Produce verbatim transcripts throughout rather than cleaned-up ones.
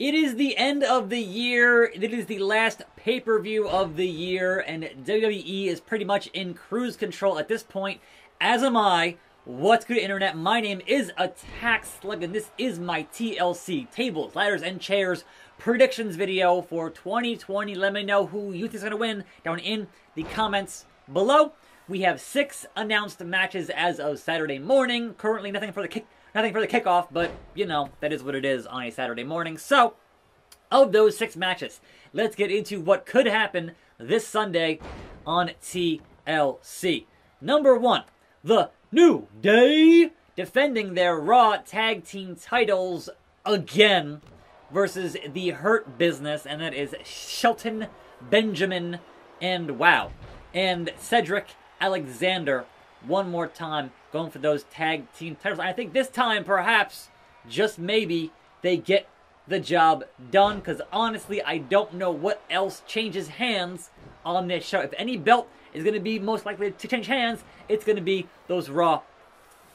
It is the end of the year. It is the last pay-per-view of the year, and W W E is pretty much in cruise control at this point, as am I. What's good, Internet? My name is Attack Slug, and this is my T L C, Tables, Ladders, and Chairs predictions video for twenty twenty. Let me know who you think is going to win down in the comments below. We have six announced matches as of Saturday morning. Currently, nothing for the kick, nothing for the kickoff, but you know that is what it is on a Saturday morning. So, of those six matches, let's get into what could happen this Sunday on T L C. Number one, the New Day defending their Raw tag team titles again versus The Hurt Business, and that is Shelton Benjamin and wow. and Cedric Alexander one more time going for those tag team titles. I think this time, perhaps, just maybe, they get the job done, because honestly, I don't know what else changes hands on this show. If any belt is going to be most likely to change hands, it's going to be those Raw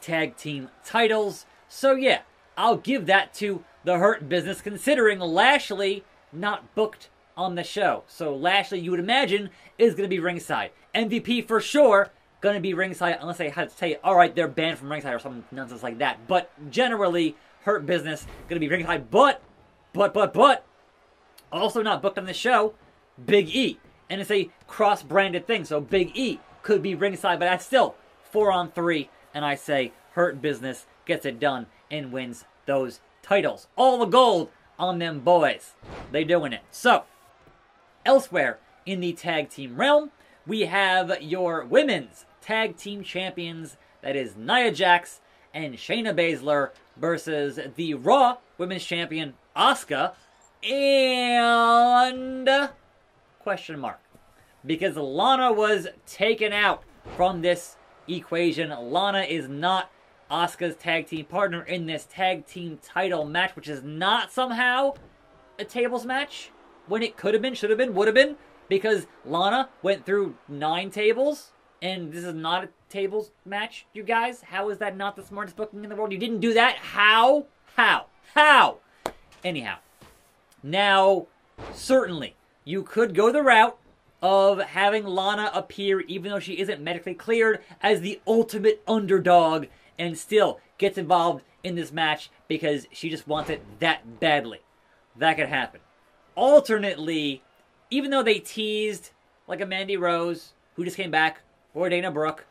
tag team titles. So yeah, I'll give that to the Hurt Business, considering Lashley not booked on the show. So Lashley, you would imagine, is going to be ringside. M V P for sure going to be ringside, unless they had to say, all right, they're banned from ringside or some nonsense like that. But generally, Hurt Business going to be ringside. But, but, but, but, also not booked on the show, Big E. And it's a cross-branded thing, so Big E could be ringside, but that's still four on three. And I say Hurt Business gets it done and wins those titles. All the gold on them boys. They doing it. So, elsewhere in the tag team realm, we have your women's tag team champions, that is Nia Jax and Shayna Baszler, versus the Raw women's champion Asuka and question mark, because Lana was taken out from this equation. Lana is not Asuka's tag team partner in this tag team title match, which is not somehow a tables match, when it could have been, should have been, would have been, because Lana went through nine tables, and this is not a tables match, you guys. How is that not the smartest booking in the world? You didn't do that. How? How? How? Anyhow, now, certainly, you could go the route of having Lana appear, even though she isn't medically cleared, as the ultimate underdog, and still gets involved in this match because she just wants it that badly. That could happen. Alternately, even though they teased like a Mandy Rose, who just came back, or Dana Brooke,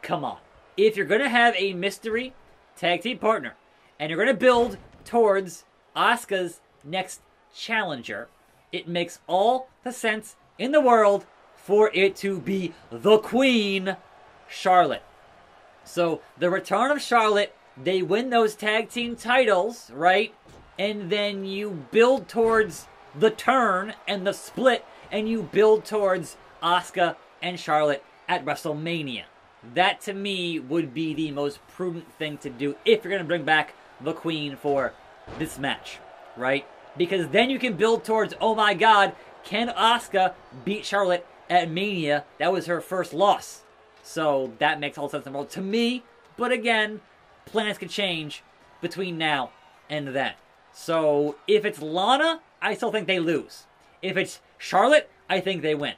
come on. If you're going to have a mystery tag team partner, and you're going to build towards Asuka's next challenger, it makes all the sense in the world for it to be the Queen, Charlotte. So, the return of Charlotte, they win those tag team titles, right? And then you build towards the turn and the split, and you build towards Asuka and Charlotte at WrestleMania. That, to me, would be the most prudent thing to do if you're going to bring back the Queen for this match, right? Because then you can build towards, oh my god, can Asuka beat Charlotte at Mania? That was her first loss. So, that makes all sense in the world to me. But again, plans could change between now and then. So, if it's Lana, I still think they lose. If it's Charlotte, I think they win.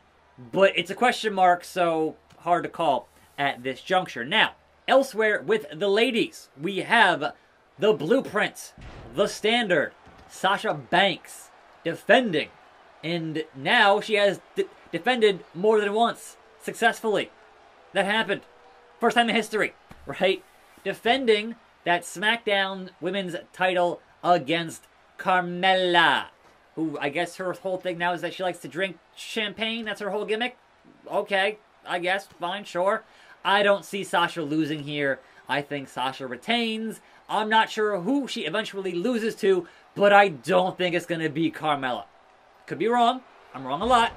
But it's a question mark, so hard to call at this juncture. Now, elsewhere with the ladies, we have the Blueprint, the Standard, Sasha Banks defending. And now she has de- defended more than once successfully. That happened. First time in history, right? Defending that SmackDown women's title against Carmella, who I guess her whole thing now is that she likes to drink champagne. That's her whole gimmick. Okay, I guess. Fine, sure. I don't see Sasha losing here. I think Sasha retains. I'm not sure who she eventually loses to, but I don't think it's going to be Carmella. Could be wrong. I'm wrong a lot.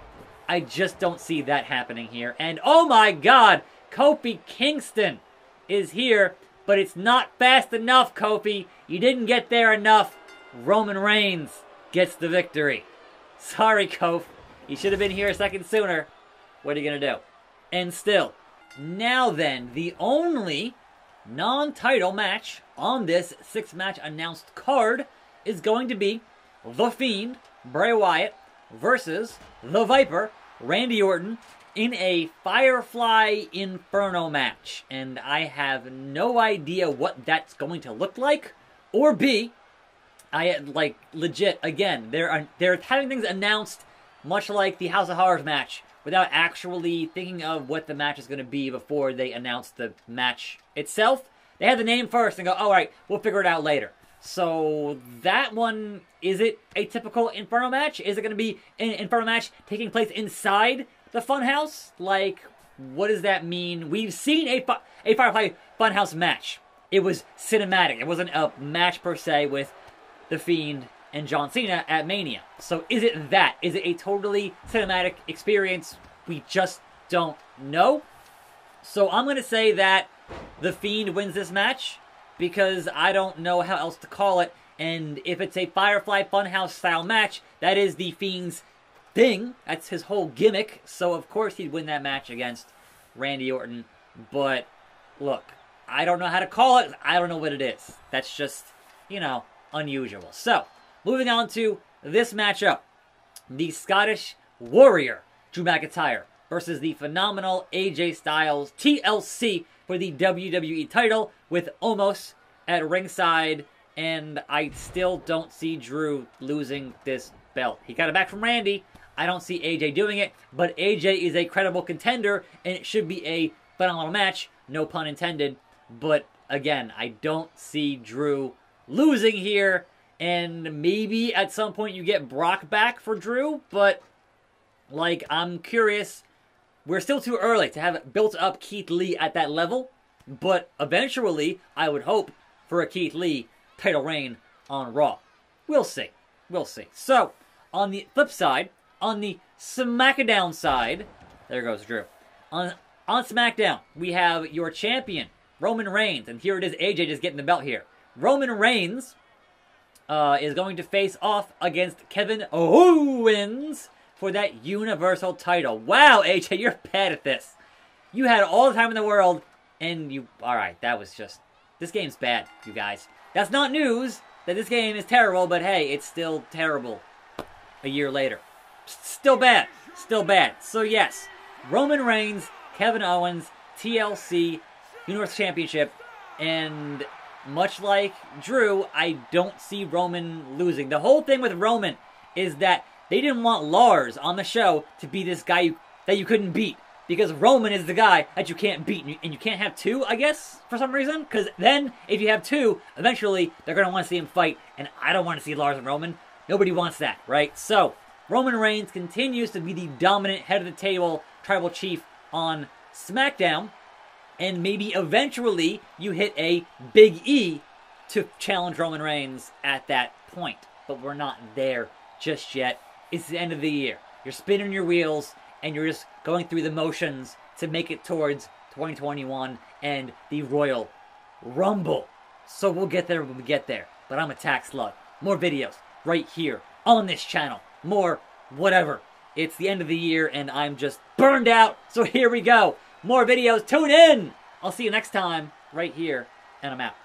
I just don't see that happening here. And oh my god, Kofi Kingston is here. But it's not fast enough, Kofi. You didn't get there enough. Roman Reigns gets the victory. Sorry, Kofi. You should have been here a second sooner. What are you going to do? And still, now then, the only non-title match on this six-match announced card is going to be The Fiend, Bray Wyatt, versus The Viper, Randy Orton, in a Firefly Inferno match. And I have no idea what that's going to look like or be. I, like, legit, again, they're, they're having things announced much like the House of Horrors match without actually thinking of what the match is going to be before they announce the match itself. They had the name first and go, all right, we'll figure it out later. So that one, is it a typical Inferno match? Is it going to be an Inferno match taking place inside the Funhouse? Like, what does that mean? We've seen a, a Firefly Funhouse match. It was cinematic. It wasn't a match per se with The Fiend and John Cena at Mania. So is it that? Is it a totally cinematic experience? We just don't know. So I'm going to say that The Fiend wins this match because I don't know how else to call it. And if it's a Firefly Funhouse style match, that is The Fiend's thing. That's his whole gimmick. So of course he'd win that match against Randy Orton. But look, I don't know how to call it. I don't know what it is. That's just, you know, unusual. So, moving on to this matchup. The Scottish Warrior, Drew McIntyre, versus the phenomenal A J Styles, T L C, for the W W E title, with Omos at ringside. And I still don't see Drew losing this belt. He got it back from Randy. I don't see A J doing it, but A J is a credible contender, and it should be a phenomenal match, no pun intended. But again, I don't see Drew losing here, and maybe at some point you get Brock back for Drew, but, like, I'm curious. We're still too early to have built up Keith Lee at that level, but eventually, I would hope for a Keith Lee title reign on Raw. We'll see. We'll see. So, on the flip side, on the SmackDown side, there goes Drew. On, on SmackDown, we have your champion, Roman Reigns, and here it is, A J just getting the belt here. Roman Reigns uh, is going to face off against Kevin Owens for that Universal title. Wow, A J, you're bad at this. You had all the time in the world, and you... Alright, that was just... This game's bad, you guys. That's not news that this game is terrible, but hey, it's still terrible a year later. Still bad. Still bad. So yes, Roman Reigns, Kevin Owens, T L C, Universal Championship, and... much like Drew, I don't see Roman losing. The whole thing with Roman is that they didn't want Lars on the show to be this guy you, that you couldn't beat. Because Roman is the guy that you can't beat. And you, and you can't have two, I guess, for some reason. Because then, if you have two, eventually they're going to want to see him fight. And I don't want to see Lars and Roman. Nobody wants that, right? So, Roman Reigns continues to be the dominant head of the table tribal chief on SmackDown. And maybe eventually you hit a Big E to challenge Roman Reigns at that point. But we're not there just yet. It's the end of the year. You're spinning your wheels and you're just going through the motions to make it towards twenty twenty-one and the Royal Rumble. So we'll get there when we get there. But I'm Attack Slug. More videos right here on this channel. More whatever. It's the end of the year and I'm just burned out. So here we go. More videos, tune in! I'll see you next time, right here, and I'm out.